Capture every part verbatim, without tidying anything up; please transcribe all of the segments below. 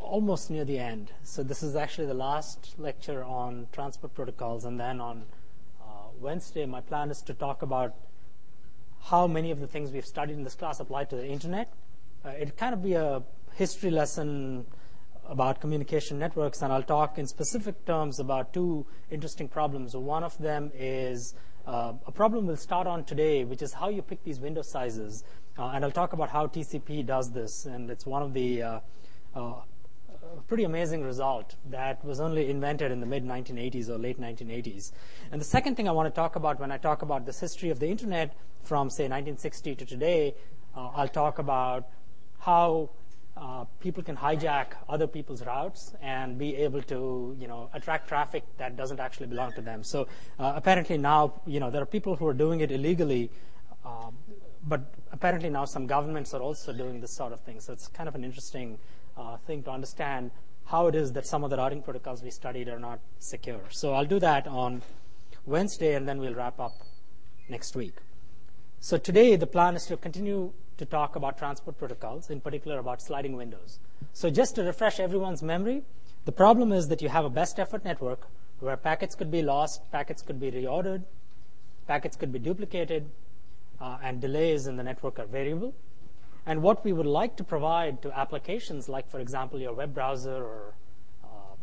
almost near the end. So this is actually the last lecture on transport protocols, and then on uh, Wednesday my plan is to talk about how many of the things we've studied in this class apply to the internet. Uh, it'll kind of be a history lesson about communication networks, and I'll talk in specific terms about two interesting problems. One of them is uh, a problem we'll start on today, which is how you pick these window sizes, uh, and I'll talk about how T C P does this, and it's one of the uh, uh, a pretty amazing result that was only invented in the mid nineteen eighties or late nineteen eighties. And the second thing I want to talk about when I talk about this history of the internet from, say, nineteen sixty to today, uh, I'll talk about how uh, people can hijack other people's routes and be able to, you know, attract traffic that doesn't actually belong to them. So uh, apparently now, you know, there are people who are doing it illegally, um, but apparently now some governments are also doing this sort of thing. So it's kind of an interesting Uh, thing to understand how it is that some of the routing protocols we studied are not secure. So I'll do that on Wednesday, and then we'll wrap up next week. So today the plan is to continue to talk about transport protocols, in particular about sliding windows. So just to refresh everyone's memory, the problem is that you have a best effort network where packets could be lost, packets could be reordered, packets could be duplicated, uh, and delays in the network are variable. And what we would like to provide to applications like, for example, your web browser or uh,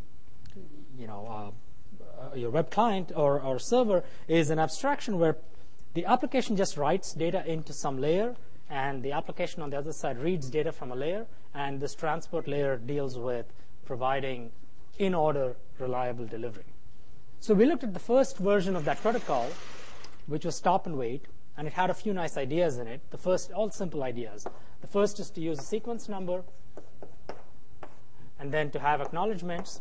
you know, uh, uh, your web client or, or server is an abstraction where the application just writes data into some layer, and the application on the other side reads data from a layer, and this transport layer deals with providing in-order, reliable delivery. So we looked at the first version of that protocol, which was stop and wait, and it had a few nice ideas in it. The first, all simple ideas. The first is to use a sequence number, and then to have acknowledgements,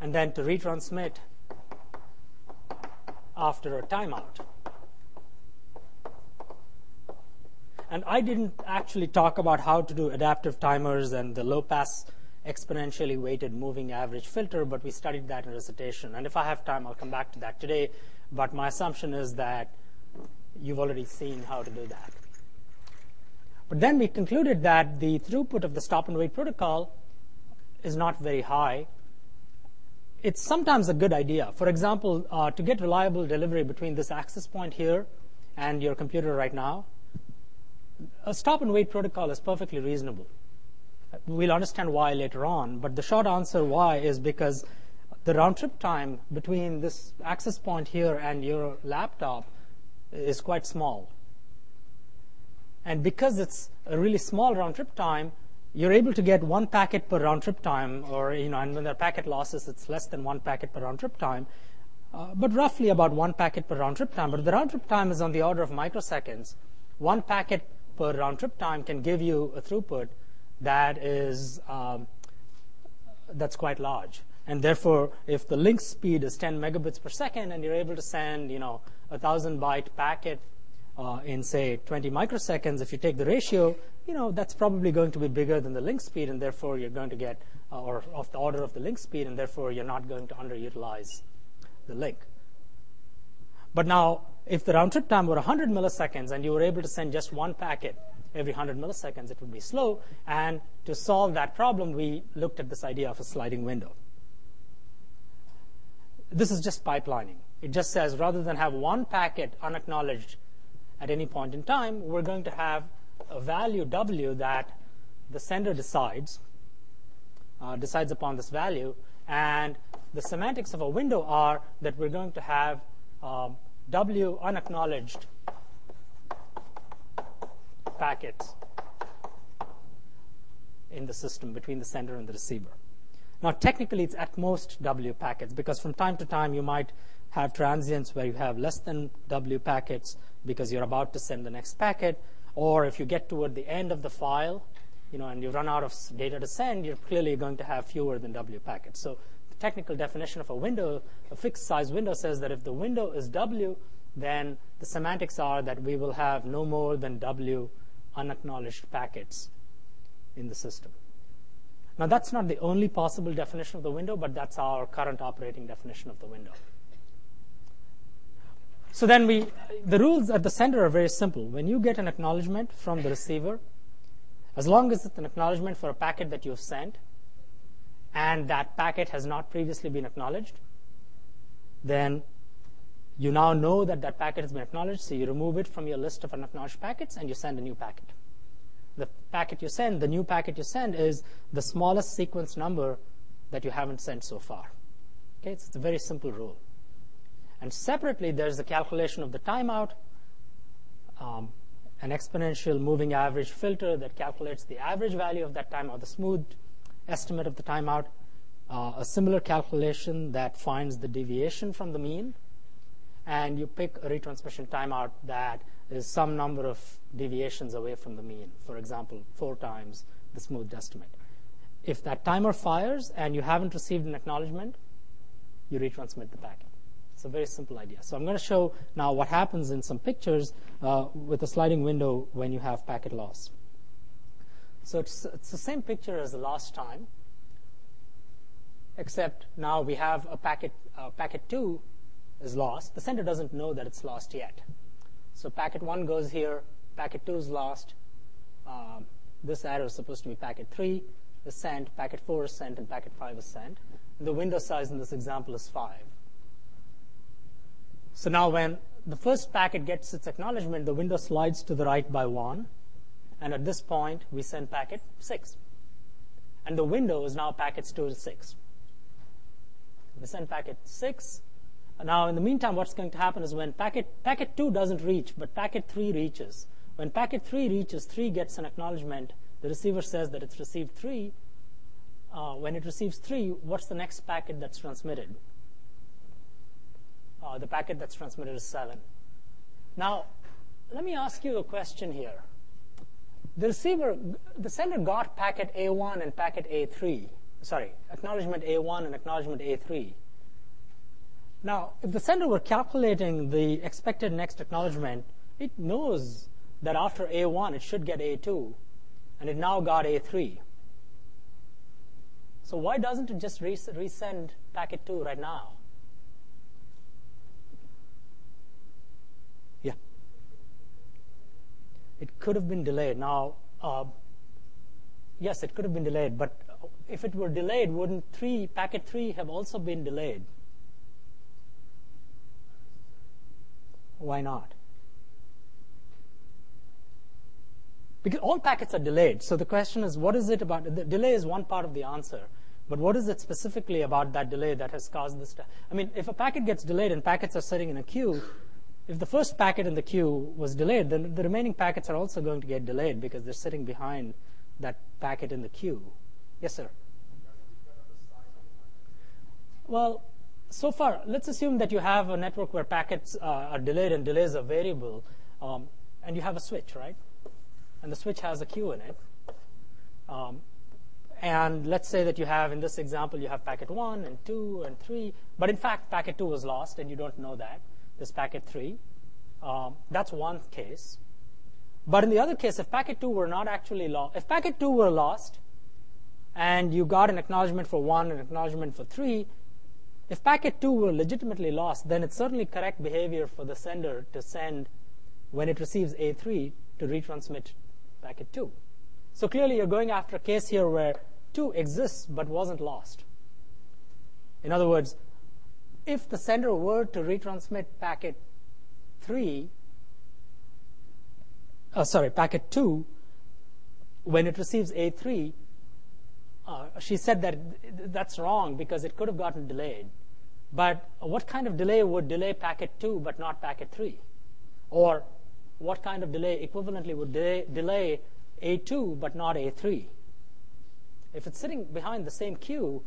and then to retransmit after a timeout. And I didn't actually talk about how to do adaptive timers and the low-pass exponentially weighted moving average filter, but we studied that in recitation. And if I have time, I'll come back to that today. But my assumption is that you've already seen how to do that. But then we concluded that the throughput of the stop and wait protocol is not very high. It's sometimes a good idea. For example, uh, to get reliable delivery between this access point here and your computer right now, a stop and wait protocol is perfectly reasonable. We'll understand why later on, but the short answer why is because the round-trip time between this access point here and your laptop is quite small. And because it's a really small round-trip time, you're able to get one packet per round-trip time, or, you know, and when there are packet losses, it's less than one packet per round-trip time, uh, but roughly about one packet per round-trip time. But the round-trip time is on the order of microseconds. One packet per round-trip time can give you a throughput that is, um, that's quite large. And therefore, if the link speed is ten megabits per second and you're able to send, you know, a one thousand byte packet uh, in, say, twenty microseconds, if you take the ratio, you know, that's probably going to be bigger than the link speed, and therefore you're going to get, uh, or of the order of the link speed, and therefore you're not going to underutilize the link. But now, if the round trip time were one hundred milliseconds and you were able to send just one packet every one hundred milliseconds, it would be slow. And to solve that problem, we looked at this idea of a sliding window. This is just pipelining. It just says, rather than have one packet unacknowledged at any point in time, we're going to have a value W that the sender decides, uh, decides upon this value. And the semantics of a window are that we're going to have um, W unacknowledged packets in the system between the sender and the receiver. Now, technically, it's at most W packets, because from time to time, you might have transients where you have less than W packets because you're about to send the next packet, or if you get toward the end of the file you know, and you run out of data to send, you're clearly going to have fewer than W packets. So the technical definition of a window, a fixed size window, says that if the window is W, then the semantics are that we will have no more than W unacknowledged packets in the system. Now, that's not the only possible definition of the window, but that's our current operating definition of the window. So then we, the rules at the sender are very simple. When you get an acknowledgement from the receiver, as long as it's an acknowledgement for a packet that you have sent, and that packet has not previously been acknowledged, then you now know that that packet has been acknowledged, so you remove it from your list of unacknowledged packets and you send a new packet. The packet you send, the new packet you send, is the smallest sequence number that you haven't sent so far. Okay, it's a very simple rule. And separately, there's the calculation of the timeout, um, an exponential moving average filter that calculates the average value of that timeout, the smooth estimate of the timeout, uh, a similar calculation that finds the deviation from the mean, and you pick a retransmission timeout that is some number of deviations away from the mean, for example, four times the smoothed estimate. If that timer fires and you haven't received an acknowledgement, you retransmit the packet. It's a very simple idea. So I'm going to show now what happens in some pictures uh, with a sliding window when you have packet loss. So it's, it's the same picture as the last time, except now we have a packet, uh, packet two is lost. The sender doesn't know that it's lost yet. So packet one goes here, packet two is lost. Um, this arrow is supposed to be packet three is sent, packet four is sent, and packet five is sent. And the window size in this example is five. So now when the first packet gets its acknowledgement, the window slides to the right by one. And at this point, we send packet six. And the window is now packets two to six. We send packet six. Now, in the meantime, what's going to happen is when packet, packet two doesn't reach, but packet three reaches. When packet three reaches, three gets an acknowledgement. The receiver says that it's received three. Uh, when it receives three, what's the next packet that's transmitted? Uh, the packet that's transmitted is seven. Now, let me ask you a question here. The receiver, the sender got packet A one and packet A three. Sorry, acknowledgement A one and acknowledgement A three. Now, if the sender were calculating the expected next acknowledgement, it knows that after A one, it should get A two, and it now got A three. So why doesn't it just res resend packet two right now? It could have been delayed. Now, uh, yes, it could have been delayed, but if it were delayed, wouldn't three, packet three have also been delayed? Why not? Because all packets are delayed, so the question is, what is it about, the delay is one part of the answer, but what is it specifically about that delay that has caused this? I mean, if a packet gets delayed and packets are sitting in a queue, if the first packet in the queue was delayed, then the remaining packets are also going to get delayed because they're sitting behind that packet in the queue. Yes, sir? Well, so far, let's assume that you have a network where packets uh, are delayed and delays are variable, um, and you have a switch, right? And the switch has a queue in it. Um, and let's say that you have, in this example, you have packet one and two and three, but in fact, packet two was lost, and you don't know that. This packet three. Um, that's one case. But in the other case, if packet two were not actually lost, if packet two were lost and you got an acknowledgement for one and an acknowledgement for three, if packet two were legitimately lost, then it's certainly correct behavior for the sender to send, when it receives A three, to retransmit packet two. So clearly you're going after a case here where two exists but wasn't lost. In other words, if the sender were to retransmit packet three, uh, sorry, packet two, when it receives A three, uh, she said that that's wrong because it could have gotten delayed. But what kind of delay would delay packet two but not packet three? Or what kind of delay equivalently would delay, delay A two but not A three? If it's sitting behind the same queue,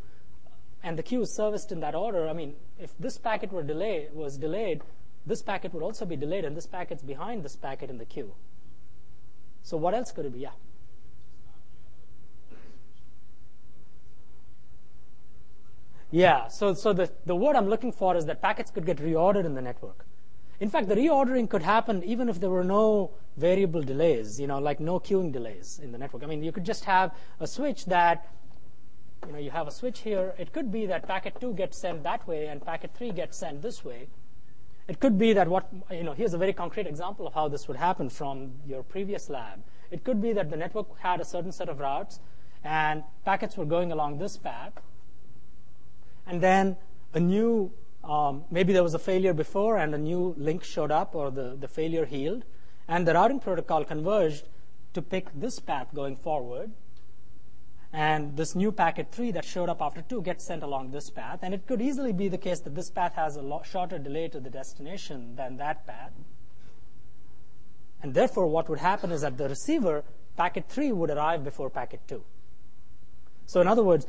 and the queue is serviced in that order, I mean, if this packet were delay, was delayed, this packet would also be delayed, and this packet's behind this packet in the queue. So what else could it be? Yeah. Yeah, so, so the, the word I'm looking for is that packets could get reordered in the network. In fact, the reordering could happen even if there were no variable delays, you know, like no queuing delays in the network. I mean, you could just have a switch that, you know, you have a switch here. It could be that packet two gets sent that way and packet three gets sent this way. It could be that what, you know, here's a very concrete example of how this would happen from your previous lab. It could be that the network had a certain set of routes and packets were going along this path. And then a new, um, maybe there was a failure before and a new link showed up or the, the failure healed. And the routing protocol converged to pick this path going forward. And this new packet three that showed up after two gets sent along this path. And it could easily be the case that this path has a lot shorter delay to the destination than that path. And therefore, what would happen is that the receiver, packet three, would arrive before packet two. So in other words,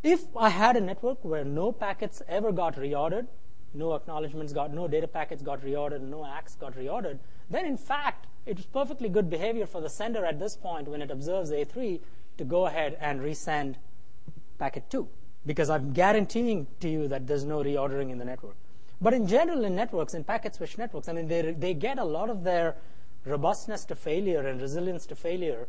if I had a network where no packets ever got reordered, no acknowledgments got, no data packets got reordered, no A C Ks got reordered, then in fact, it is perfectly good behavior for the sender at this point when it observes A three to go ahead and resend packet two, because I'm guaranteeing to you that there's no reordering in the network. But in general, in networks, in packet switch networks, I mean, they, they get a lot of their robustness to failure and resilience to failure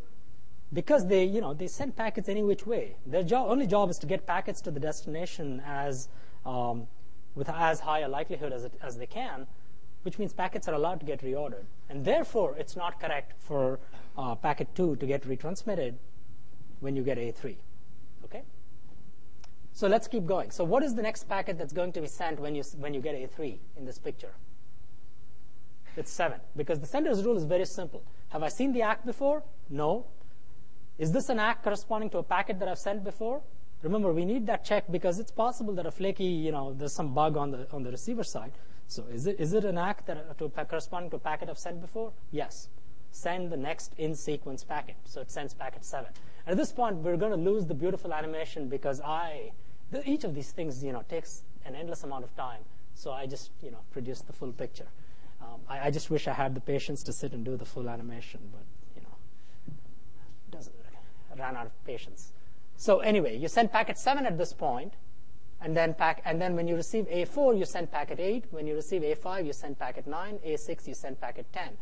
because they, you know, they send packets any which way. Their job, only job is to get packets to the destination as, um, with as high a likelihood as, it, as they can, which means packets are allowed to get reordered. And therefore, it's not correct for uh, packet two to get retransmitted when you get A three, okay? So let's keep going. So what is the next packet that's going to be sent when you, when you get A three in this picture? It's seven, because the sender's rule is very simple. Have I seen the A C K before? No. Is this an A C K corresponding to a packet that I've sent before? Remember, we need that check because it's possible that a flaky, you know, there's some bug on the on the receiver side. So is it is it an A C K that to, corresponding to a packet I've sent before? Yes. Send the next in-sequence packet. So it sends packet seven. And at this point, we're going to lose the beautiful animation because I, the, each of these things, you know, takes an endless amount of time. So I just, you know, produced the full picture. Um, I, I just wish I had the patience to sit and do the full animation, but you know, it doesn't. Ran out of patience. So anyway, you send packet seven at this point, and then pack, and then when you receive A four, you send packet eight. When you receive A five, you send packet nine. A six, you send packet ten.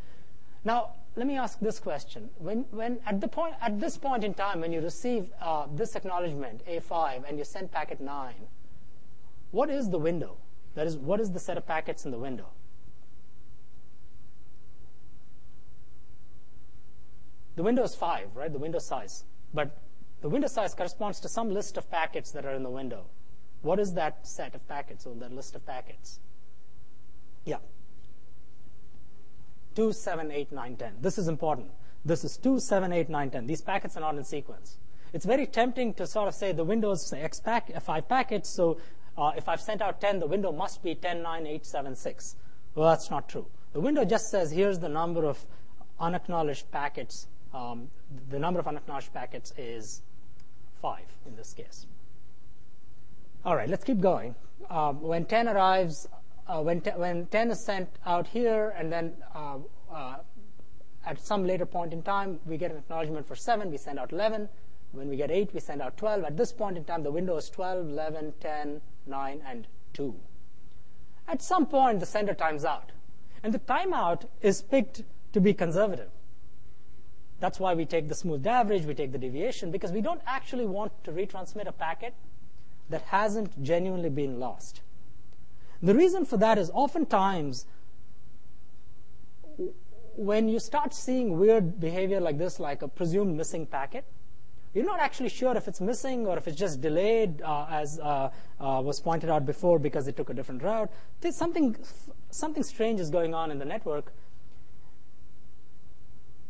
Now, let me ask this question: When, when at the point, at this point in time, when you receive uh, this acknowledgement A five and you send packet nine, what is the window? That is, what is the set of packets in the window? The window is five, right? The window size. But the window size corresponds to some list of packets that are in the window. What is that set of packets or that list of packets? Yeah. two, seven, eight, nine, ten. This is important. This is two, seven, eight, nine, ten. These packets are not in sequence. It's very tempting to sort of say the window is X pack, five packets, so uh, if I've sent out ten, the window must be ten, nine, eight, seven, six. Well, that's not true. The window just says here's the number of unacknowledged packets. Um, the number of unacknowledged packets is five in this case. All right, let's keep going. Um, when ten arrives, uh, when, te when ten is sent out here, and then uh, uh, at some later point in time, we get an acknowledgement for seven, we send out eleven. When we get eight, we send out twelve. At this point in time, the window is twelve, eleven, ten, nine, and two. At some point, the sender times out. And the timeout is picked to be conservative. That's why we take the smoothed average, we take the deviation, because we don't actually want to retransmit a packet that hasn't genuinely been lost. The reason for that is oftentimes when you start seeing weird behavior like this, like a presumed missing packet, you're not actually sure if it's missing or if it's just delayed, uh, as uh, uh, was pointed out before, because it took a different route. There's something, something strange is going on in the network.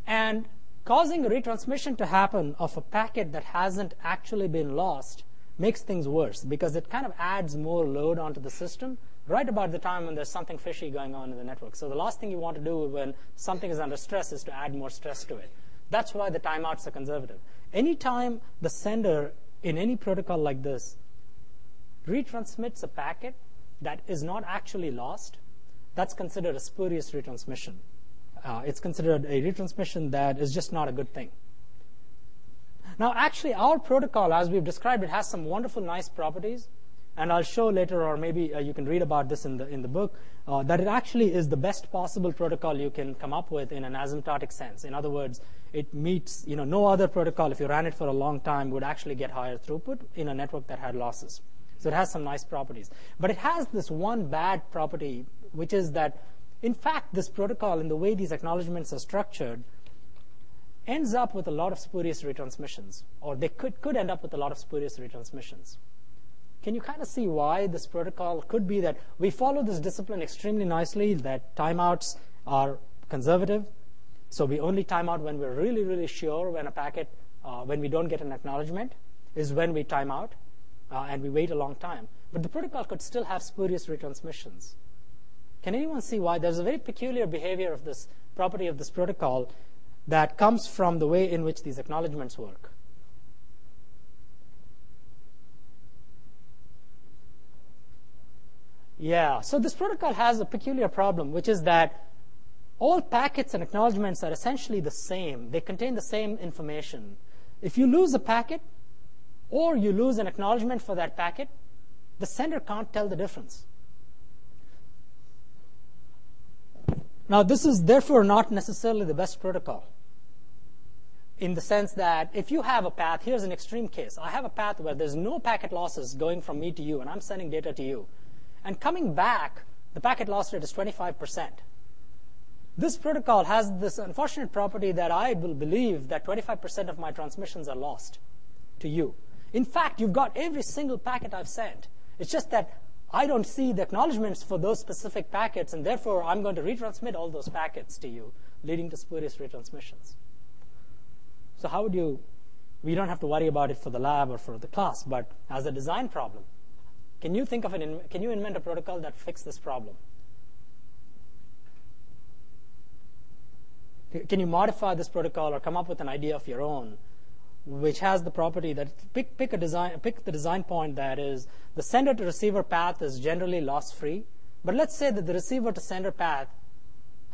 And causing a retransmission to happen of a packet that hasn't actually been lost makes things worse because it kind of adds more load onto the system right about the time when there's something fishy going on in the network. So the last thing you want to do when something is under stress is to add more stress to it. That's why the timeouts are conservative. Anytime the sender in any protocol like this retransmits a packet that is not actually lost, that's considered a spurious retransmission. Uh, it's considered a retransmission that is just not a good thing. Now, actually, our protocol, as we've described it, has some wonderful, nice properties And I'll show later, or maybe uh, you can read about this in the in the book, uh, that it actually is the best possible protocol you can come up with in an asymptotic sense. In other words, it meets, you know, no other protocol, if you ran it for a long time, would actually get higher throughput in a network that had losses. So it has some nice properties. But it has this one bad property, which is that, in fact, this protocol, in the way these acknowledgements are structured, ends up with a lot of spurious retransmissions, or they could, could end up with a lot of spurious retransmissions. Can you kind of see why this protocol could be that we follow this discipline extremely nicely, that timeouts are conservative, so we only time out when we're really, really sure when a packet, uh, when we don't get an acknowledgement, is when we time out, uh, and we wait a long time. But the protocol could still have spurious retransmissions. Can anyone see why? There's a very peculiar behavior of this property of this protocol that comes from the way in which these acknowledgements work. Yeah, so this protocol has a peculiar problem, which is that all packets and acknowledgements are essentially the same. They contain the same information. If you lose a packet, or you lose an acknowledgement for that packet, the sender can't tell the difference. Now, this is therefore not necessarily the best protocol, in the sense that if you have a path, here's an extreme case. I have a path where there's no packet losses going from me to you, and I'm sending data to you. And coming back, the packet loss rate is twenty-five percent. This protocol has this unfortunate property that I will believe that twenty-five percent of my transmissions are lost to you. In fact, you've got every single packet I've sent. It's just that I don't see the acknowledgements for those specific packets, and therefore I'm going to retransmit all those packets to you, leading to spurious retransmissions. So how would you, we don't have to worry about it for the lab or for the class, but as a design problem, Can you think of an, can you invent a protocol that fixes this problem? Can you modify this protocol or come up with an idea of your own, which has the property that pick, pick, a design, pick the design point that is the sender to receiver path is generally loss free, but let's say that the receiver to sender path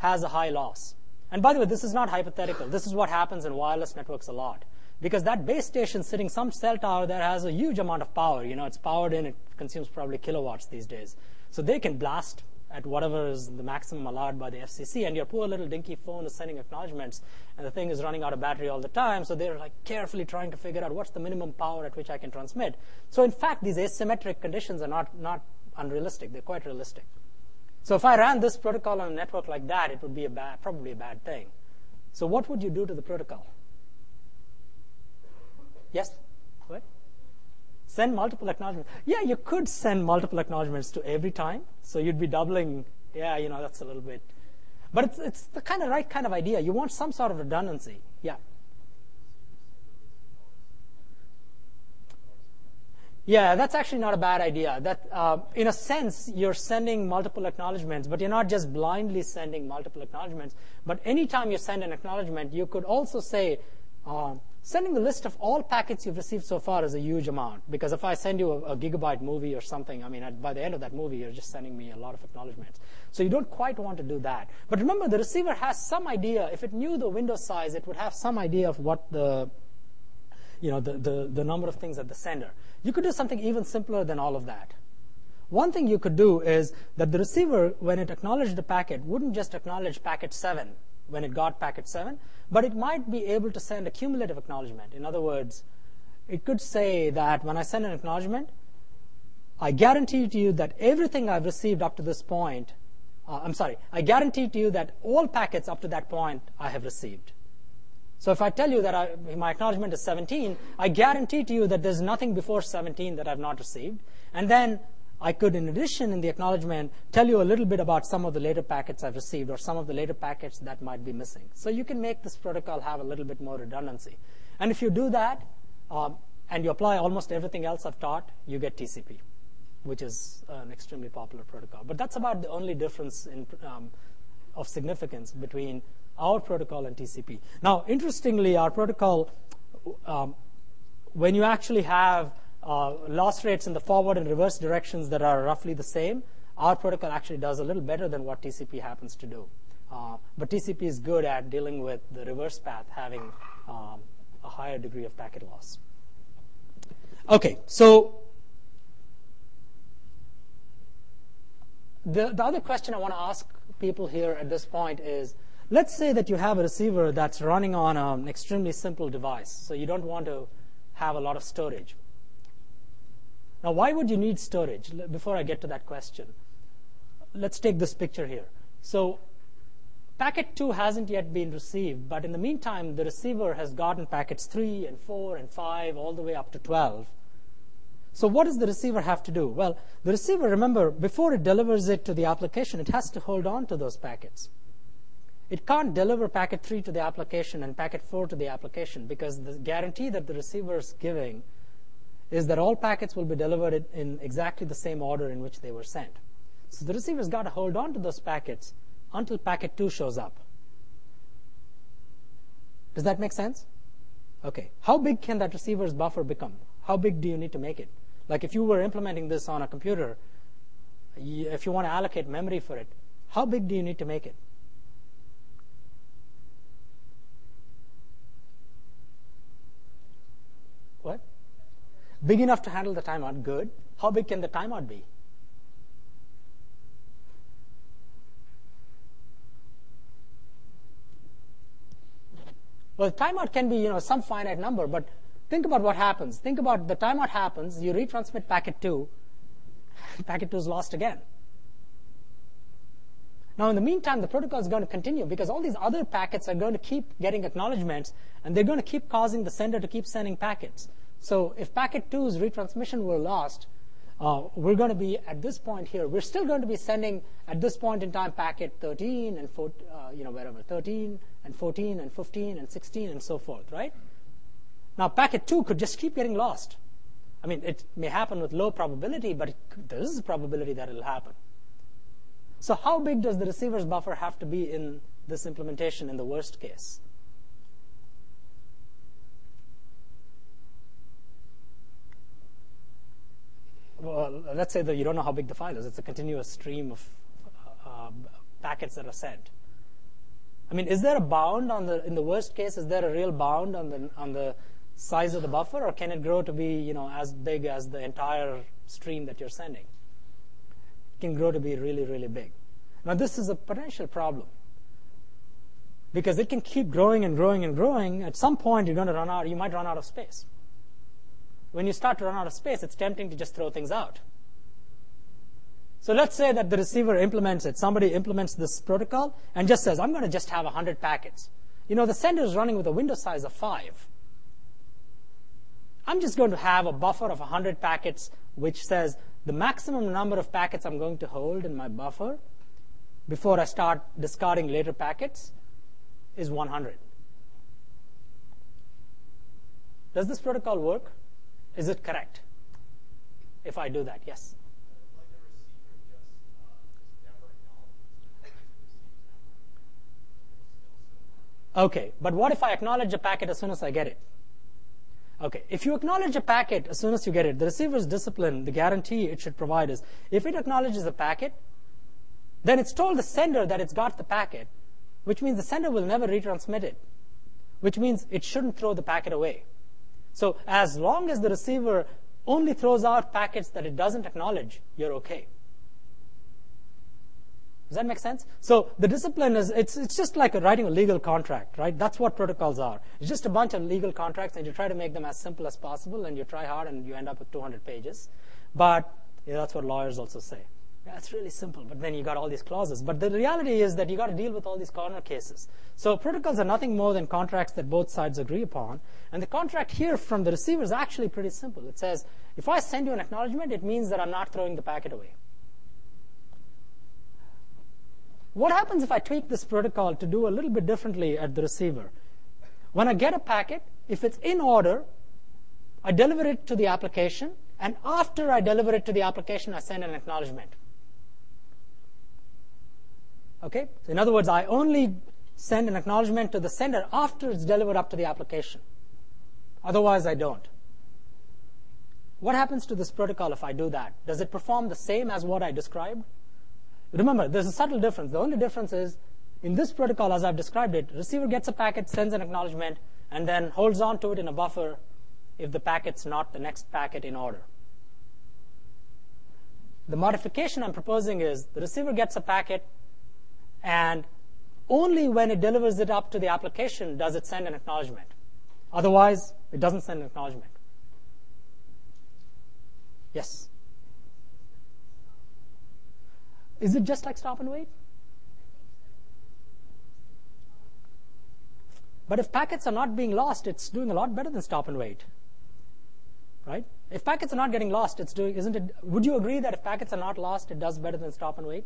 has a high loss. And by the way, this is not hypothetical. This is what happens in wireless networks a lot, because that base station sitting some cell tower there has a huge amount of power. You know, it's powered in, it consumes probably kilowatts these days. So they can blast at whatever is the maximum allowed by the F C C, and your poor little dinky phone is sending acknowledgements, and the thing is running out of battery all the time, so they're like carefully trying to figure out what's the minimum power at which I can transmit. So in fact, these asymmetric conditions are not, not unrealistic, they're quite realistic. So if I ran this protocol on a network like that, it would be a bad, probably a bad thing. So what would you do to the protocol? Yes? What? Send multiple acknowledgements. Yeah, you could send multiple acknowledgements to every time, so you'd be doubling. Yeah, you know, that's a little bit. But it's, it's the kind of right kind of idea. You want some sort of redundancy. Yeah. Yeah, that's actually not a bad idea. That, uh, in a sense, you're sending multiple acknowledgements, but you're not just blindly sending multiple acknowledgements. But any time you send an acknowledgement, you could also say, uh, sending the list of all packets you've received so far is a huge amount, because if I send you a, a gigabyte movie or something, I mean, by the end of that movie, you're just sending me a lot of acknowledgements. So you don't quite want to do that. But remember, the receiver has some idea. If it knew the window size, it would have some idea of what the, you know, the, the, the number of things at the sender. You could do something even simpler than all of that. One thing you could do is that the receiver, when it acknowledged the packet, wouldn't just acknowledge packet seven, when it got packet seven, but it might be able to send a cumulative acknowledgement. In other words, it could say that when I send an acknowledgement, I guarantee to you that everything I've received up to this point, uh, I'm sorry, I guarantee to you that all packets up to that point I have received. So if I tell you that I, my acknowledgement is seventeen, I guarantee to you that there's nothing before seventeen that I've not received. And then I could, in addition, in the acknowledgement, tell you a little bit about some of the later packets I've received or some of the later packets that might be missing. So you can make this protocol have a little bit more redundancy. And if you do that, um, and you apply almost everything else I've taught, you get T C P, which is an extremely popular protocol. But that's about the only difference in, um, of significance between our protocol and T C P. Now, interestingly, our protocol, um, when you actually have Uh, loss rates in the forward and reverse directions that are roughly the same, our protocol actually does a little better than what T C P happens to do. Uh, but T C P is good at dealing with the reverse path having um, a higher degree of packet loss. Okay, so The, the other question I want to ask people here at this point is, let's say that you have a receiver that's running on an extremely simple device, so you don't want to have a lot of storage. Now, why would you need storage? Before I get to that question, let's take this picture here. So packet two hasn't yet been received, but in the meantime, the receiver has gotten packets three and four and five all the way up to twelve. So what does the receiver have to do? Well, the receiver, remember, before it delivers it to the application, it has to hold on to those packets. It can't deliver packet three to the application and packet four to the application, because the guarantee that the receiver is giving is that all packets will be delivered in exactly the same order in which they were sent. So the receiver's got to hold on to those packets until packet two shows up. Does that make sense? Okay. How big can that receiver's buffer become? How big do you need to make it? Like if you were implementing this on a computer, if you want to allocate memory for it, how big do you need to make it? What? Big enough to handle the timeout, good. How big can the timeout be? Well, timeout can be, you know, some finite number, but think about what happens. Think about the timeout happens, you retransmit packet two, packet two is lost again. Now, in the meantime, the protocol is going to continue because all these other packets are going to keep getting acknowledgements, and they're going to keep causing the sender to keep sending packets. So if packet two's retransmission were lost, uh, we're going to be, at this point here, we're still going to be sending, at this point in time, packet thirteen and four, uh, you know, wherever, thirteen and fourteen and fifteen and sixteen and so forth, right? Now, packet two could just keep getting lost. I mean, it may happen with low probability, but it could, there is a probability that it'll happen. So how big does the receiver's buffer have to be in this implementation in the worst case? Well, let's say that you don't know how big the file is. It's a continuous stream of uh, packets that are sent. I mean, is there a bound on the, in the worst case, is there a real bound on the, on the size of the buffer, or can it grow to be, you know, as big as the entire stream that you're sending? It can grow to be really, really big. Now, this is a potential problem because it can keep growing and growing and growing. At some point, you're going to run out, you might run out of space. When you start to run out of space, it's tempting to just throw things out. So let's say that the receiver implements it. Somebody implements this protocol and just says, I'm going to just have one hundred packets. You know, the sender is running with a window size of five. I'm just going to have a buffer of one hundred packets, which says the maximum number of packets I'm going to hold in my buffer before I start discarding later packets is one hundred. Does this protocol work? Is it correct if I do that? Yes. Okay, but what if I acknowledge a packet as soon as I get it? Okay, if you acknowledge a packet as soon as you get it, the receiver's discipline, the guarantee it should provide is, if it acknowledges a packet, then it's told the sender that it's got the packet, which means the sender will never retransmit it, which means it shouldn't throw the packet away. So as long as the receiver only throws out packets that it doesn't acknowledge, you're okay. Does that make sense? So the discipline is, it's, it's just like writing a legal contract, right? That's what protocols are. It's just a bunch of legal contracts, and you try to make them as simple as possible, and you try hard, and you end up with two hundred pages. But yeah, that's what lawyers also say. That's really simple, but then you got all these clauses. But the reality is that you got to deal with all these corner cases. So protocols are nothing more than contracts that both sides agree upon. And the contract here from the receiver is actually pretty simple. It says, if I send you an acknowledgement, it means that I'm not throwing the packet away. What happens if I tweak this protocol to do a little bit differently at the receiver? When I get a packet, if it's in order, I deliver it to the application, and after I deliver it to the application, I send an acknowledgement. Okay? So in other words, I only send an acknowledgement to the sender after it's delivered up to the application. Otherwise, I don't. What happens to this protocol if I do that? Does it perform the same as what I described? Remember, there's a subtle difference. The only difference is, in this protocol, as I've described it, receiver gets a packet, sends an acknowledgement, and then holds on to it in a buffer if the packet's not the next packet in order. The modification I'm proposing is the receiver gets a packet, and only when it delivers it up to the application does it send an acknowledgement. Otherwise, it doesn't send an acknowledgement. Yes? Is it just like stop and wait? But if packets are not being lost, it's doing a lot better than stop and wait, right? If packets are not getting lost, it's doing, isn't it? Would you agree that if packets are not lost, it does better than stop and wait?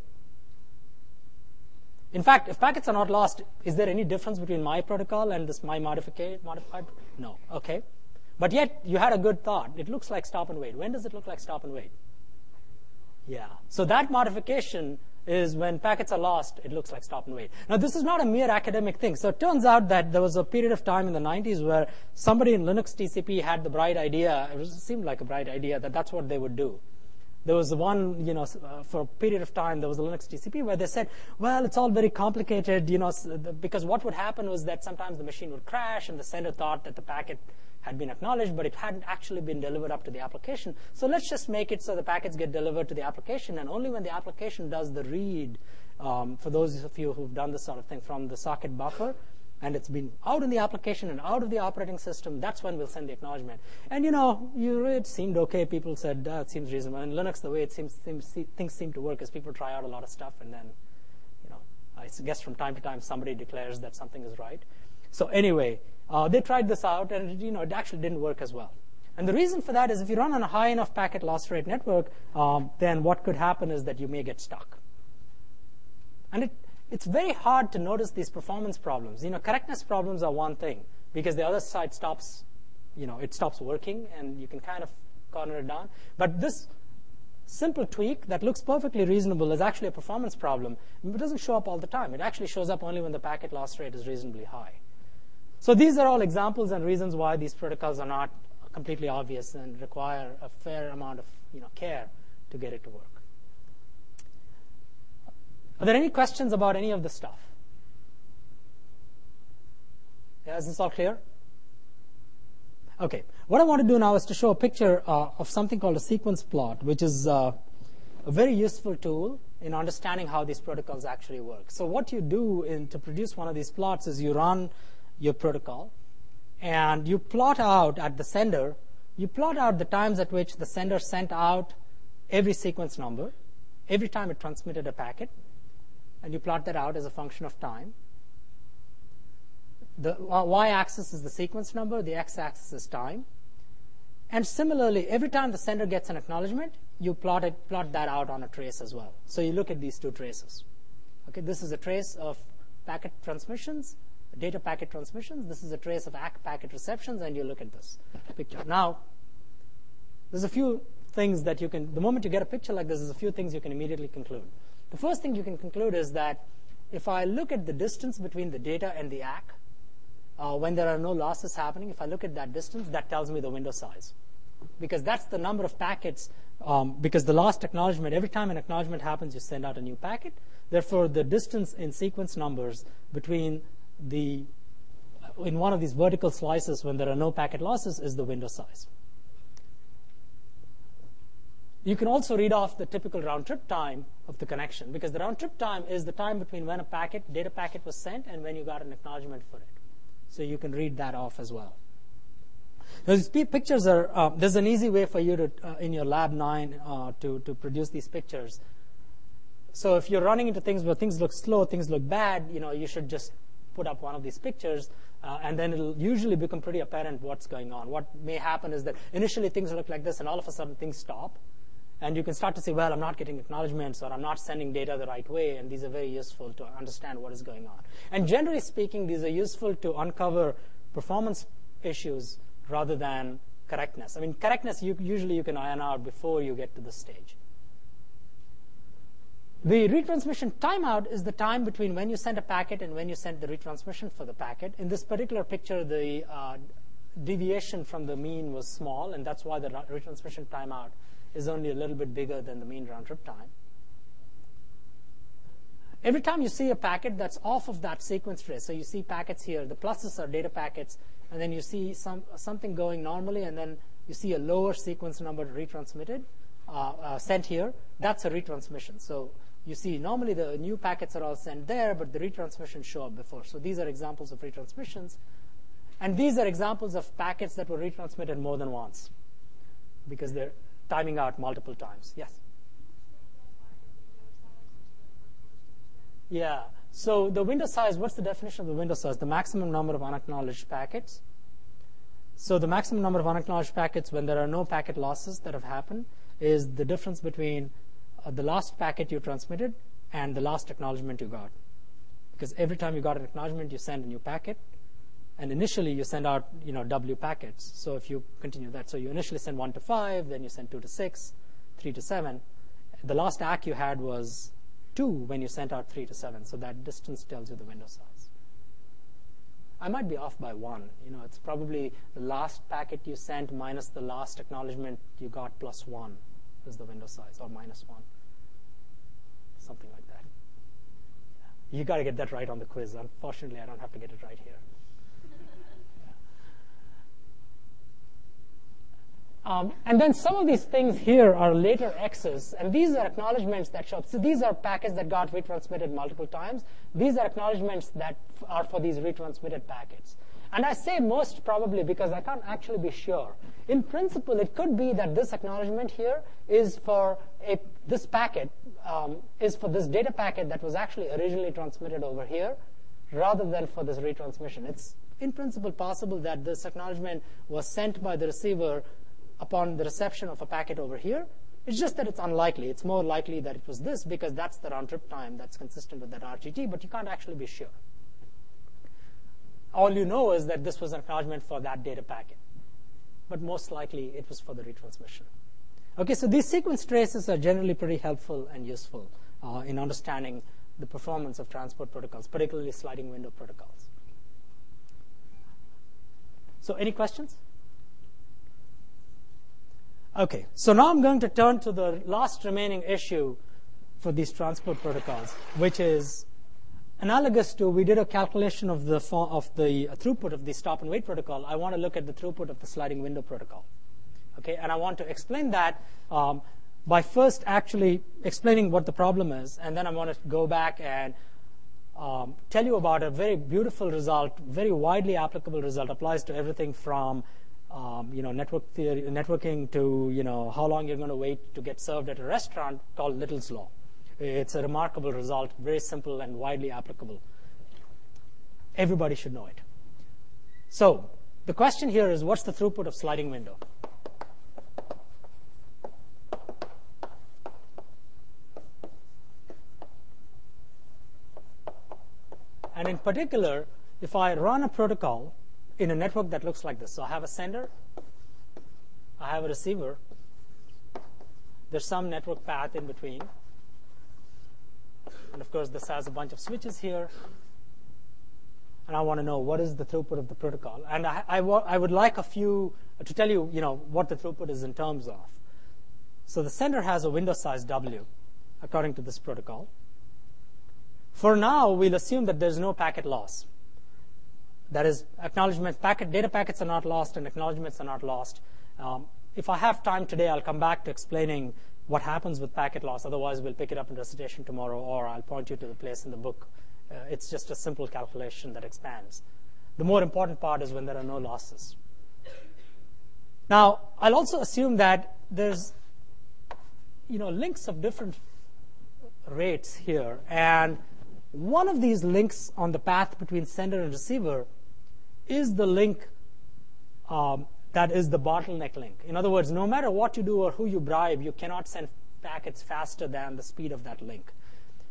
In fact, if packets are not lost, is there any difference between my protocol and this my modified? No. Okay. But yet, you had a good thought. It looks like stop and wait. When does it look like stop and wait? Yeah. So that modification is when packets are lost, it looks like stop and wait. Now, this is not a mere academic thing. So it turns out that there was a period of time in the nineties where somebody in Linux T C P had the bright idea, it seemed like a bright idea, that that's what they would do. There was one, you know, for a period of time, there was a Linux T C P where they said, well, it's all very complicated, you know, because what would happen was that sometimes the machine would crash and the sender thought that the packet had been acknowledged, but it hadn't actually been delivered up to the application. So let's just make it so the packets get delivered to the application, and only when the application does the read, um, for those of you who've done this sort of thing, from the socket buffer, and it's been out in the application and out of the operating system, that's when we'll send the acknowledgement. And you know, you, it seemed okay. People said, ah, it seems reasonable. In Linux, the way it seems, seems, things seem to work is people try out a lot of stuff, and then, you know, I guess from time to time somebody declares that something is right. So anyway, uh, they tried this out, and you know, it actually didn't work as well. And the reason for that is if you run on a high enough packet loss rate network, um, then what could happen is that you may get stuck. And it, It's very hard to notice these performance problems. You know, correctness problems are one thing because the other side stops, you know, it stops working and you can kind of corner it down. But this simple tweak that looks perfectly reasonable is actually a performance problem. It doesn't show up all the time. It actually shows up only when the packet loss rate is reasonably high. So these are all examples and reasons why these protocols are not completely obvious and require a fair amount of, you know, care to get it to work. Are there any questions about any of this stuff? Yeah, is this all clear? Okay. What I want to do now is to show a picture uh, of something called a sequence plot, which is uh, a very useful tool in understanding how these protocols actually work. So what you do in, to produce one of these plots is you run your protocol, and you plot out at the sender, you plot out the times at which the sender sent out every sequence number, every time it transmitted a packet, and you plot that out as a function of time. The y-axis is the sequence number, the x-axis is time. And similarly, every time the sender gets an acknowledgement, you plot, it, plot that out on a trace as well. So you look at these two traces. Okay, this is a trace of packet transmissions, data packet transmissions. This is a trace of A C K packet receptions, and you look at this picture. Now, there's a few things that you can, the moment you get a picture like this, there's a few things you can immediately conclude. The first thing you can conclude is that if I look at the distance between the data and the A C K, uh, when there are no losses happening, if I look at that distance, that tells me the window size. Because that's the number of packets, um, because the last acknowledgement, every time an acknowledgement happens, you send out a new packet. Therefore, the distance in sequence numbers between the, in one of these vertical slices when there are no packet losses is the window size. You can also read off the typical round-trip time of the connection, because the round-trip time is the time between when a packet, data packet was sent and when you got an acknowledgement for it. So you can read that off as well. Those pictures are, uh, there's an easy way for you to, uh, in your lab nine, uh, to, to produce these pictures. So if you're running into things where things look slow, things look bad, you know, you should just put up one of these pictures, uh, and then it'll usually become pretty apparent what's going on. What may happen is that initially things look like this, and all of a sudden things stop. And you can start to say, well, I'm not getting acknowledgements, or I'm not sending data the right way, and these are very useful to understand what is going on. And generally speaking, these are useful to uncover performance issues rather than correctness. I mean, correctness, you, usually you can iron out before you get to this stage. The retransmission timeout is the time between when you send a packet and when you send the retransmission for the packet. In this particular picture, the uh, deviation from the mean was small, and that's why the retransmission timeout is only a little bit bigger than the mean round-trip time. Every time you see a packet that's off of that sequence trace, so you see packets here, the pluses are data packets, and then you see some something going normally, and then you see a lower sequence number retransmitted, uh, uh, sent here. That's a retransmission. So you see normally the new packets are all sent there, but the retransmissions show up before. So these are examples of retransmissions. And these are examples of packets that were retransmitted more than once because they're timing out multiple times. Yes? Yeah. So the window size, what's the definition of the window size? The maximum number of unacknowledged packets. So the maximum number of unacknowledged packets when there are no packet losses that have happened is the difference between uh, the last packet you transmitted and the last acknowledgement you got. Because every time you got an acknowledgement, you send a new packet. And initially, you send out, you know, W packets. So if you continue that, so you initially send one to five, then you send two to six, three to seven. The last A C K you had was two when you sent out three to seven. So that distance tells you the window size. I might be off by one. You know, it's probably the last packet you sent minus the last acknowledgement you got plus one is the window size, or minus one, something like that. Yeah. You got to get that right on the quiz. Unfortunately, I don't have to get it right here. Um, and then some of these things here are later X's, and these are acknowledgements that show up. So these are packets that got retransmitted multiple times. These are acknowledgements that f are for these retransmitted packets. And I say most probably because I can't actually be sure. In principle, it could be that this acknowledgement here is for a, this packet, um, is for this data packet that was actually originally transmitted over here, rather than for this retransmission. It's in principle possible that this acknowledgement was sent by the receiver upon the reception of a packet over here. It's just that it's unlikely. It's more likely that it was this because that's the round-trip time that's consistent with that R T T, but you can't actually be sure. All you know is that this was an acknowledgement for that data packet, but most likely it was for the retransmission. Okay, so these sequence traces are generally pretty helpful and useful uh, in understanding the performance of transport protocols, particularly sliding window protocols. So any questions? Okay, so now I'm going to turn to the last remaining issue for these transport protocols, which is analogous to, we did a calculation of the, of the throughput of the stop and wait protocol. I want to look at the throughput of the sliding window protocol. Okay, and I want to explain that um, by first actually explaining what the problem is, and then I want to go back and um, tell you about a very beautiful result, very widely applicable result, applies to everything from Um, you know, network theory, networking to, you know, how long you're going to wait to get served at a restaurant, called Little's Law. It's a remarkable result, very simple and widely applicable. Everybody should know it. So the question here is, what's the throughput of sliding window? And in particular, if I run a protocol in a network that looks like this. So I have a sender, I have a receiver, there's some network path in between, and of course this has a bunch of switches here, and I want to know what is the throughput of the protocol. And I, I, I would like a few to tell you, you know, what the throughput is in terms of. So the sender has a window size W according to this protocol. For now, we'll assume that there's no packet loss. That is, acknowledgement packet, data packets are not lost and acknowledgements are not lost. Um, if I have time today, I'll come back to explaining what happens with packet loss. Otherwise, we'll pick it up in recitation tomorrow, or I'll point you to the place in the book. Uh, it's just a simple calculation that expands. The more important part is when there are no losses. Now, I'll also assume that there's, you know, links of different rates here, and one of these links on the path between sender and receiver is the link um, that is the bottleneck link. In other words, no matter what you do or who you bribe, you cannot send packets faster than the speed of that link.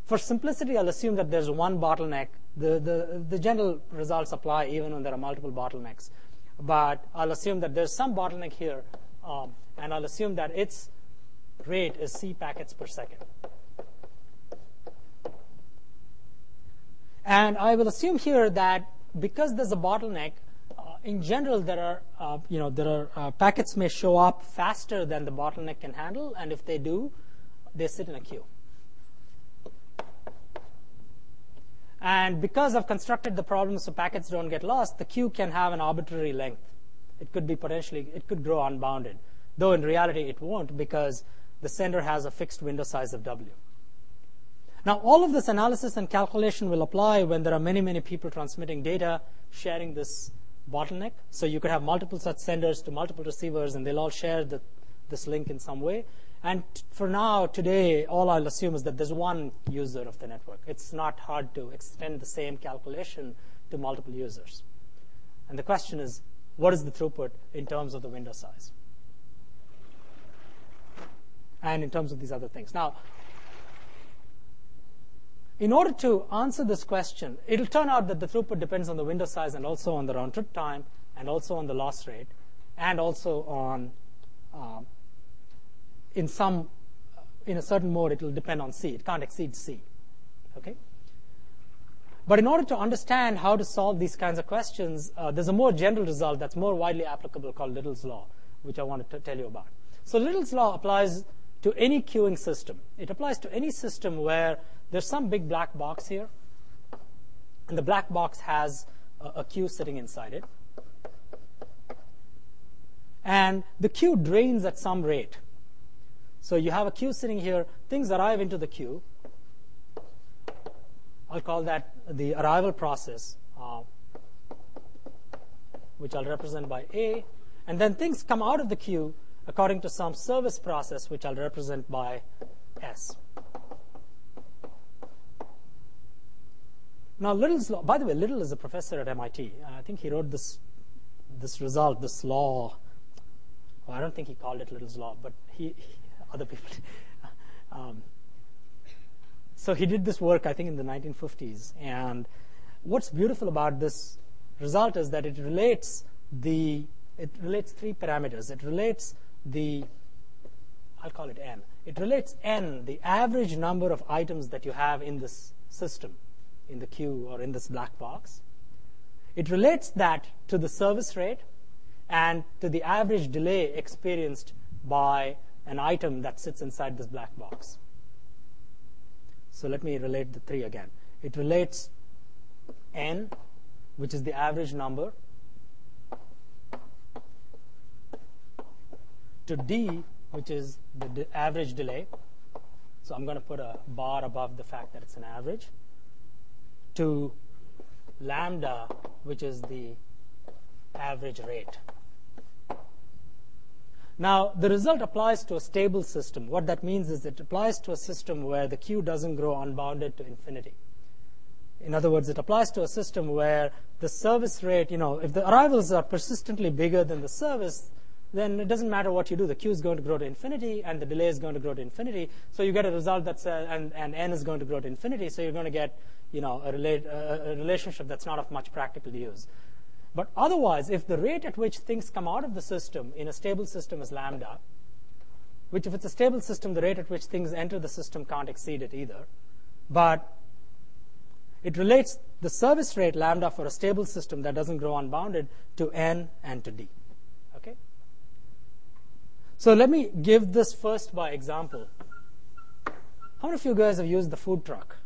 For simplicity, I'll assume that there's one bottleneck. The, the, the general results apply even when there are multiple bottlenecks. But I'll assume that there's some bottleneck here, um, and I'll assume that its rate is C packets per second. And I will assume here that because there's a bottleneck, uh, in general there are, uh, you know, there are uh, packets may show up faster than the bottleneck can handle, and if they do, they sit in a queue. And because I've constructed the problem so packets don't get lost, the queue can have an arbitrary length. It could be potentially, it could grow unbounded, though in reality it won't, because the sender has a fixed window size of W. Now, all of this analysis and calculation will apply when there are many, many people transmitting data, sharing this bottleneck. So you could have multiple such senders to multiple receivers, and they'll all share the, this link in some way. And for now, today, all I'll assume is that there's one user of the network. It's not hard to extend the same calculation to multiple users. And the question is, what is the throughput in terms of the window size? And in terms of these other things. Now, in order to answer this question, it'll turn out that the throughput depends on the window size and also on the round trip time and also on the loss rate and also on, um, in some, in a certain mode, it'll depend on C. It can't exceed C, okay? But in order to understand how to solve these kinds of questions, uh, there's a more general result that's more widely applicable called Little's Law, which I want to tell you about. So Little's Law applies to any queuing system. It applies to any system where there's some big black box here, and the black box has a, a queue sitting inside it. And the queue drains at some rate. So you have a queue sitting here. Things arrive into the queue. I'll call that the arrival process, uh, which I'll represent by A. And then things come out of the queue according to some service process, which I'll represent by S. Now, Little's law, by the way, Little is a professor at M I T. I think he wrote this, this result, this law. Well, I don't think he called it Little's Law, but he, he other people. um, so he did this work, I think, in the nineteen fifties. And what's beautiful about this result is that it relates the, it relates three parameters. It relates the, I'll call it N. It relates N, the average number of items that you have in this system, in the queue or in this black box. It relates that to the service rate and to the average delay experienced by an item that sits inside this black box. So let me relate the three again. It relates N, which is the average number, to D, which is the de- average delay. So I'm going to put a bar above the fact that it's an average. To lambda, which is the average rate. Now, the result applies to a stable system. What that means is it applies to a system where the queue doesn't grow unbounded to infinity. In other words, it applies to a system where the service rate, you know, if the arrivals are persistently bigger than the service, then it doesn't matter what you do. The queue is going to grow to infinity, and the delay is going to grow to infinity. So you get a result that says, and, and N is going to grow to infinity, so you're going to get, you know, a, relate, a, a relationship that's not of much practical use. But otherwise, if the rate at which things come out of the system in a stable system is lambda, which if it's a stable system, the rate at which things enter the system can't exceed it either. But it relates the service rate lambda for a stable system that doesn't grow unbounded to N and to D. Okay? So let me give this first by example. How many of you guys have used the food truck?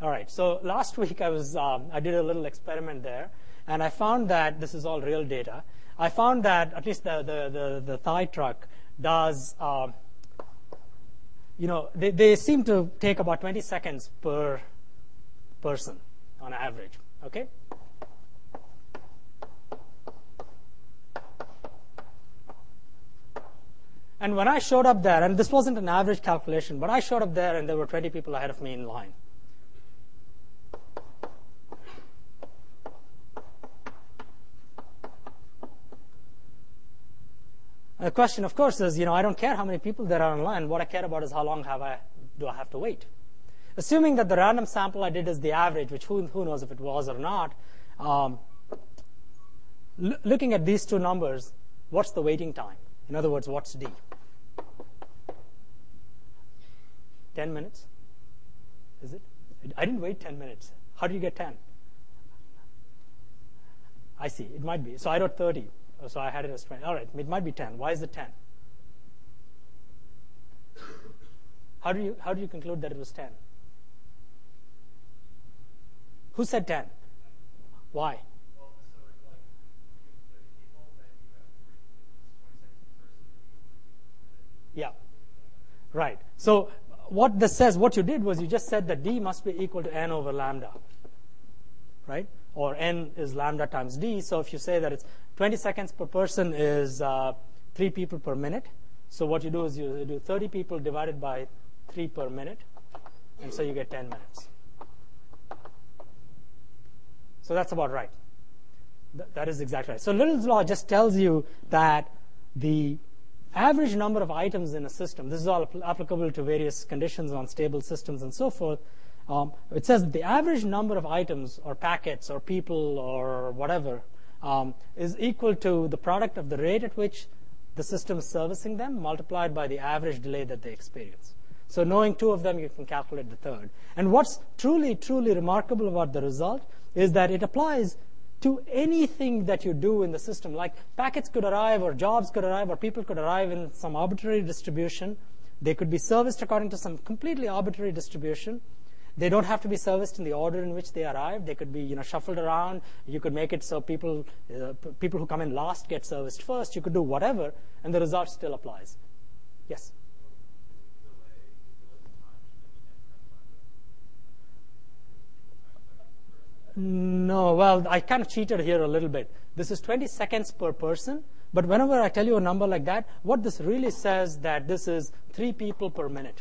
All right, so last week I was um, I did a little experiment there. And I found that, this is all real data, I found that at least the, the, the, the Thai truck does, um, you know, they, they seem to take about twenty seconds per person on average, okay? And when I showed up there, and this wasn't an average calculation, but I showed up there and there were twenty people ahead of me in line. The question, of course, is, you know, I don't care how many people there are online. What I care about is how long have I, do I have to wait? Assuming that the random sample I did is the average, which who, who knows if it was or not, um, l looking at these two numbers, what's the waiting time? In other words, what's D? ten minutes? Is it? I didn't wait ten minutes. How do you get ten? I see. It might be. So I wrote thirty. So I had it as twenty. All right, it might be ten. Why is it ten? How do you how do you conclude that it was ten? Who said ten? Why? Well, so like Right. So what this says, what you did was you just said that d must be equal to n over lambda, right? Or n is lambda times d. So if you say that it's twenty seconds per person is uh, three people per minute, so what you do is you do thirty people divided by three per minute, and so you get ten minutes. So that's about right. Th that is exactly right. So Little's law just tells you that the average number of items in a system, this is all applicable to various conditions on stable systems and so forth, um, it says that the average number of items or packets or people or whatever um, is equal to the product of the rate at which the system is servicing them multiplied by the average delay that they experience. So knowing two of them, you can calculate the third. And what's truly, truly remarkable about the result is that it applies to anything that you do in the system. Like packets could arrive, or jobs could arrive, or people could arrive in some arbitrary distribution. They could be serviced according to some completely arbitrary distribution. They don't have to be serviced in the order in which they arrive. They could be, you know, shuffled around. You could make it so people, uh, people who come in last get serviced first. You could do whatever, and the result still applies. Yes? No, well, I kind of cheated here a little bit. This is twenty seconds per person, but whenever I tell you a number like that, what this really says that this is three people per minute.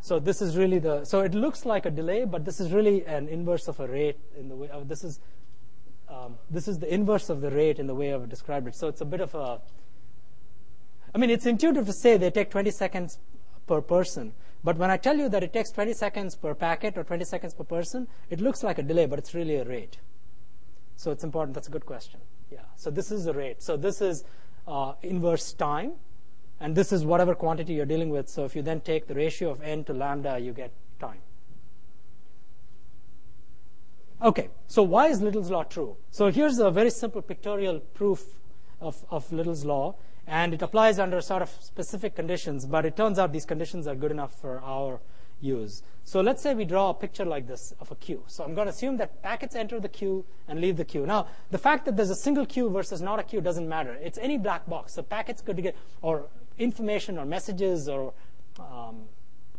So this is really the, so it looks like a delay, but this is really an inverse of a rate in the way, of, this is um, this is the inverse of the rate in the way I've described it. So it's a bit of a, I mean, it's intuitive to say they take twenty seconds per person. But when I tell you that it takes twenty seconds per packet or twenty seconds per person, it looks like a delay, but it's really a rate. So it's important. That's a good question. Yeah. So this is a rate. So this is uh, inverse time, and this is whatever quantity you're dealing with. So if you then take the ratio of n to lambda, you get time. Okay. So why is Little's law true? So here's a very simple pictorial proof of, of Little's law. And it applies under sort of specific conditions, but it turns out these conditions are good enough for our use. So let's say we draw a picture like this of a queue. So I'm going to assume that packets enter the queue and leave the queue. Now, the fact that there's a single queue versus not a queue doesn't matter. It's any black box. So packets could get, or information or messages or um,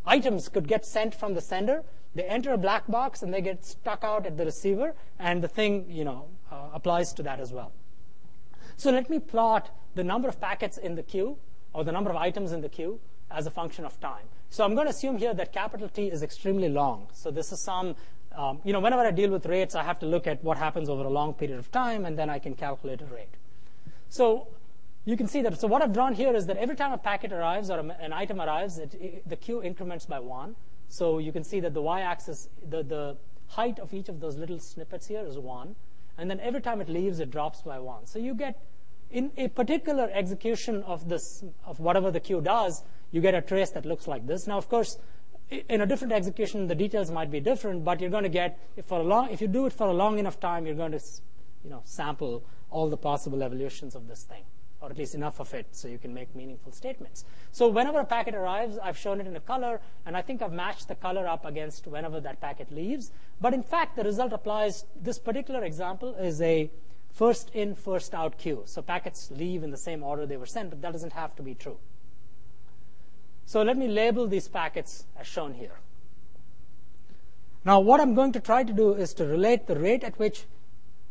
items could get sent from the sender. They enter a black box, and they get stuck out at the receiver, and the thing, you know, uh, applies to that as well. So let me plot the number of packets in the queue, or the number of items in the queue, as a function of time. So I'm going to assume here that capital T is extremely long. So this is some, um, you know, whenever I deal with rates, I have to look at what happens over a long period of time, and then I can calculate a rate. So you can see that. So what I've drawn here is that every time a packet arrives or an item arrives, it, it, the queue increments by one. So you can see that the y-axis, the, the height of each of those little snippets here is one. And then every time it leaves, it drops by one. So you get, in a particular execution of this, of whatever the queue does, you get a trace that looks like this. Now, of course, in a different execution, the details might be different, but you're going to get, if, for a long, if you do it for a long enough time, you're going to, you know, sample all the possible evolutions of this thing, or at least enough of it so you can make meaningful statements. So whenever a packet arrives, I've shown it in a color, and I think I've matched the color up against whenever that packet leaves. But in fact, the result applies, this particular example is a first in, first out queue. So packets leave in the same order they were sent, but that doesn't have to be true. So let me label these packets as shown here. Now what I'm going to try to do is to relate the rate at which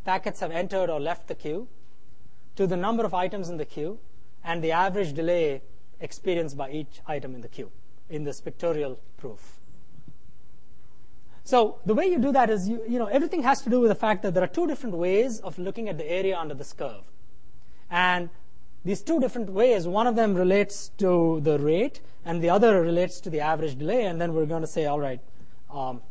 packets have entered or left the queue to the number of items in the queue and the average delay experienced by each item in the queue in this pictorial proof. So the way you do that is, you, you know, everything has to do with the fact that there are two different ways of looking at the area under this curve. And these two different ways, one of them relates to the rate, and the other relates to the average delay. And then we're going to say, all right, um,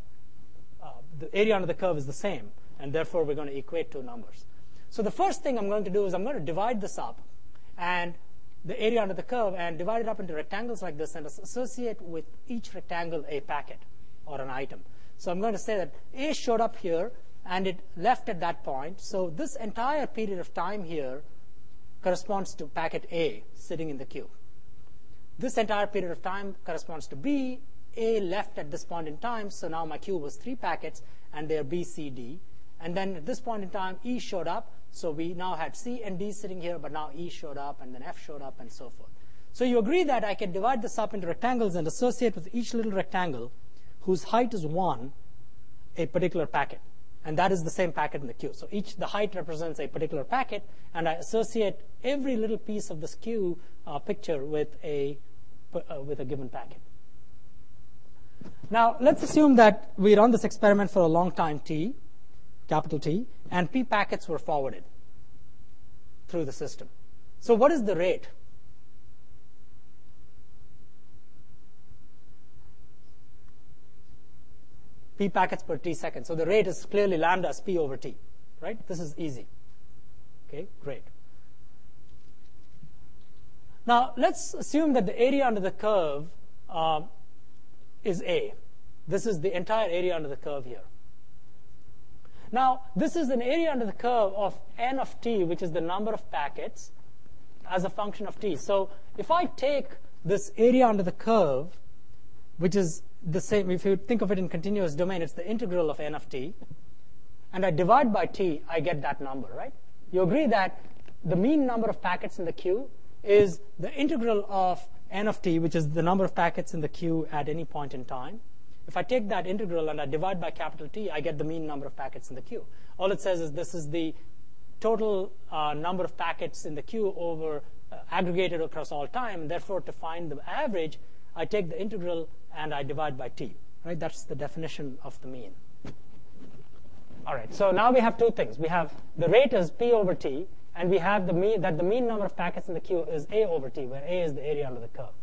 uh, the area under the curve is the same, and therefore we're going to equate two numbers. So the first thing I'm going to do is I'm going to divide this up, and the area under the curve, and divide it up into rectangles like this, and associate with each rectangle a packet or an item. So I'm going to say that A showed up here, and it left at that point. So this entire period of time here corresponds to packet A sitting in the queue. This entire period of time corresponds to B. A left at this point in time, so now my queue was three packets, and they're B, C, D. And then at this point in time, E showed up, so we now had C and D sitting here, but now E showed up, and then F showed up, and so forth. So you agree that I can divide this up into rectangles and associate with each little rectangle whose height is one a particular packet. And that is the same packet in the queue. So each, the height represents a particular packet, and I associate every little piece of this queue uh, picture with a, uh, with a given packet. Now, let's assume that we run this experiment for a long time T, capital T, and P packets were forwarded through the system. So what is the rate? P packets per T seconds. So the rate is clearly lambda as P over T, right? This is easy. Okay, great. Now, let's assume that the area under the curve um, is A. This is the entire area under the curve here. Now, this is an area under the curve of N of T, which is the number of packets as a function of T. So if I take this area under the curve, which is the same, if you think of it in continuous domain, it's the integral of N of T, and I divide by T, I get that number, right? You agree that the mean number of packets in the queue is the integral of N of T, which is the number of packets in the queue at any point in time. If I take that integral and I divide by capital T, I get the mean number of packets in the queue. All it says is this is the total uh, number of packets in the queue over uh, aggregated across all time, and therefore to find the average, I take the integral and I divide by T, right? That's the definition of the mean. All right, so now we have two things. We have the rate is P over T, and we have the mean, that the mean number of packets in the queue is A over T, where A is the area under the curve.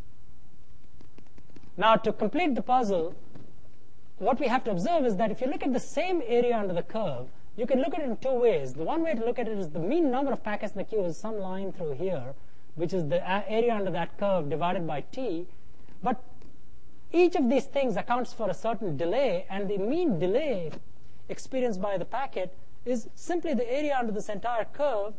Now, to complete the puzzle, what we have to observe is that if you look at the same area under the curve, you can look at it in two ways. The one way to look at it is the mean number of packets in the queue is some line through here, which is the area under that curve divided by T. But each of these things accounts for a certain delay, and the mean delay experienced by the packet is simply the area under this entire curve,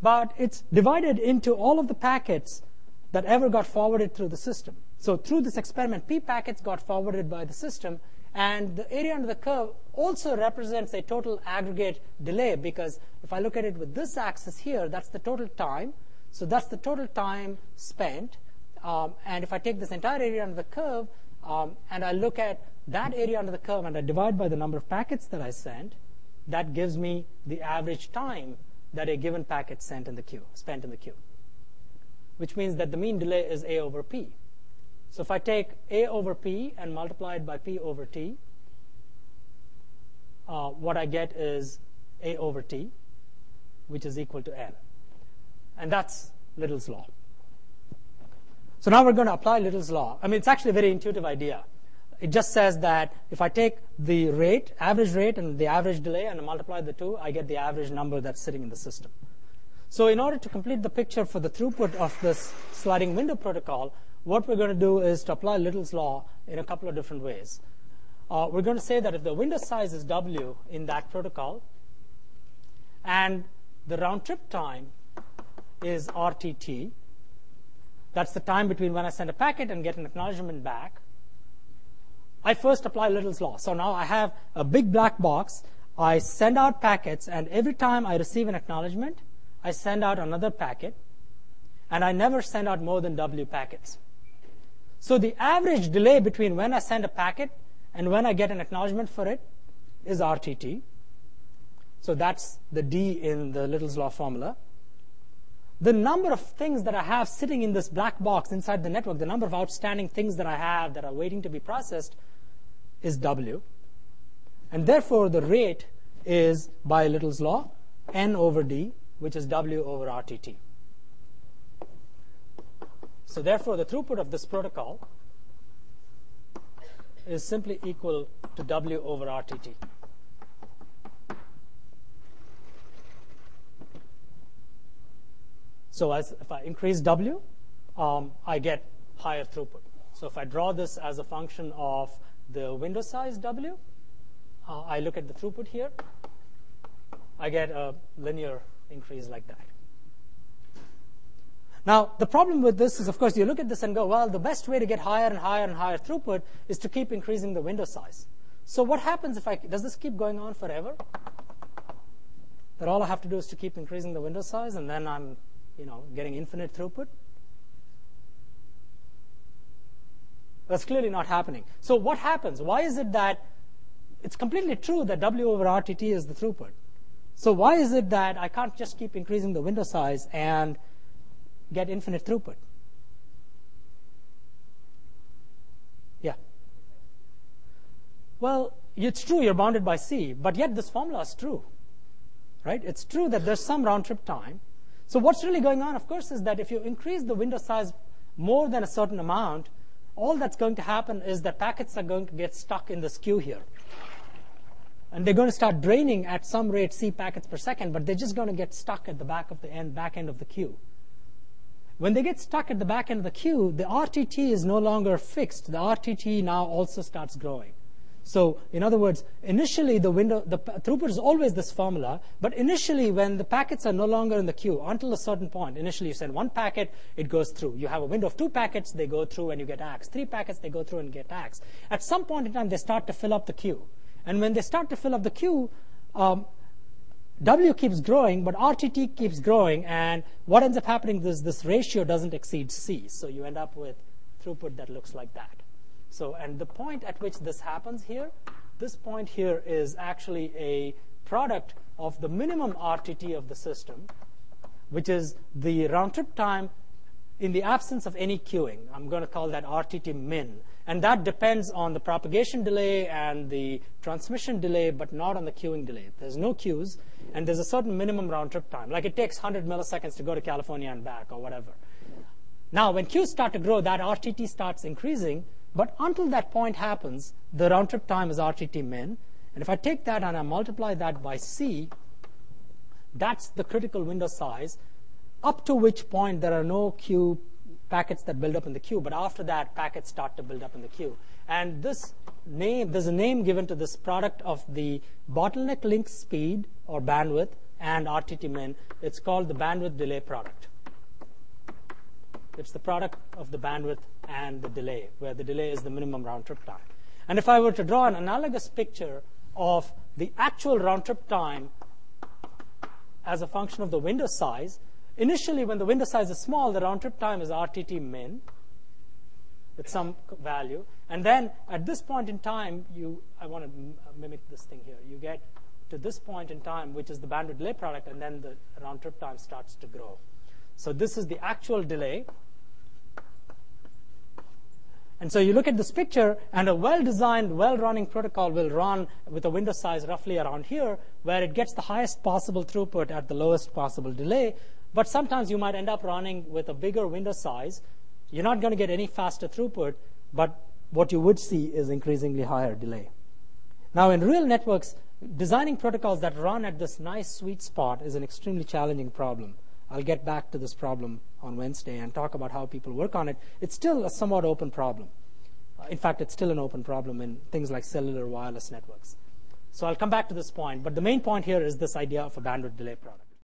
but it's divided into all of the packets that ever got forwarded through the system. So through this experiment, P packets got forwarded by the system, and the area under the curve also represents a total aggregate delay, because if I look at it with this axis here, that's the total time. So that's the total time spent. Um, and if I take this entire area under the curve, um, and I look at that area under the curve and I divide by the number of packets that I sent, that gives me the average time that a given packet sent in the queue, spent in the queue, which means that the mean delay is A over P. So if I take A over P and multiply it by P over T, uh, what I get is A over T, which is equal to N. And that's Little's law. So now we're going to apply Little's law. I mean, it's actually a very intuitive idea. It just says that if I take the rate, average rate, and the average delay, and I multiply the two, I get the average number that's sitting in the system. So in order to complete the picture for the throughput of this sliding window protocol, what we're going to do is to apply Little's law in a couple of different ways. Uh, we're going to say that if the window size is W in that protocol, and the round trip time is R T T, that's the time between when I send a packet and get an acknowledgement back, I first apply Little's law. So now I have a big black box. I send out packets, and every time I receive an acknowledgement, I send out another packet, and I never send out more than W packets. So the average delay between when I send a packet and when I get an acknowledgement for it is R T T. So that's the D in the Little's law formula. The number of things that I have sitting in this black box inside the network, the number of outstanding things that I have that are waiting to be processed, is W. And therefore, the rate is, by Little's law, N over D, which is W over R T T. So therefore, the throughput of this protocol is simply equal to W over R T T. So as if I increase W, um, I get higher throughput. So if I draw this as a function of the window size W, uh, I look at the throughput here, I get a linear increase like that. Now, the problem with this is, of course, you look at this and go, well, the best way to get higher and higher and higher throughput is to keep increasing the window size. So what happens if I, does this keep going on forever? That all I have to do is to keep increasing the window size, and then I'm, you know, getting infinite throughput? That's clearly not happening. So what happens? Why is it that it's completely true that W over R T T is the throughput? So why is it that I can't just keep increasing the window size and get infinite throughput? Yeah. Well, it's true you're bounded by C, but yet this formula is true, right? It's true that there's some round-trip time. So what's really going on, of course, is that if you increase the window size more than a certain amount, all that's going to happen is that packets are going to get stuck in this queue here. And they're going to start draining at some rate C packets per second, but they're just going to get stuck at the back of the end, back end of the queue. When they get stuck at the back end of the queue, the R T T is no longer fixed. The R T T now also starts growing. So in other words, initially the window, the throughput is always this formula, but initially when the packets are no longer in the queue until a certain point, initially you send one packet, it goes through. You have a window of two packets, they go through and you get axed. Three packets, they go through and get axed. At some point in time, they start to fill up the queue. And when they start to fill up the queue, um, W keeps growing, but R T T keeps growing, and what ends up happening is this ratio doesn't exceed C, so you end up with throughput that looks like that. So, and the point at which this happens here, this point here is actually a product of the minimum R T T of the system, which is the round-trip time in the absence of any queuing. I'm going to call that R T T min. And that depends on the propagation delay and the transmission delay, but not on the queuing delay. There's no queues, and there's a certain minimum round-trip time. Like it takes one hundred milliseconds to go to California and back or whatever. Now, when queues start to grow, that R T T starts increasing. But until that point happens, the round-trip time is R T T min. And if I take that and I multiply that by C, that's the critical window size, up to which point there are no queue packets that build up in the queue. But after that, packets start to build up in the queue. And this name, there's a name given to this product of the bottleneck link speed, or bandwidth, and R T T min. It's called the bandwidth delay product. It's the product of the bandwidth and the delay, where the delay is the minimum round-trip time. And if I were to draw an analogous picture of the actual round-trip time as a function of the window size, initially when the window size is small, the round-trip time is R T T min with some value. And then at this point in time, you I want to mimic this thing here. You get to this point in time, which is the bandwidth delay product, and then the round-trip time starts to grow. So this is the actual delay. And so you look at this picture, and a well-designed, well-running protocol will run with a window size roughly around here, where it gets the highest possible throughput at the lowest possible delay. But sometimes you might end up running with a bigger window size. You're not going to get any faster throughput, but what you would see is increasingly higher delay. Now, in real networks, designing protocols that run at this nice sweet spot is an extremely challenging problem. I'll get back to this problem on Wednesday and talk about how people work on it. It's still a somewhat open problem. Uh, in fact, it's still an open problem in things like cellular wireless networks. So I'll come back to this point, but the main point here is this idea of a bandwidth delay product.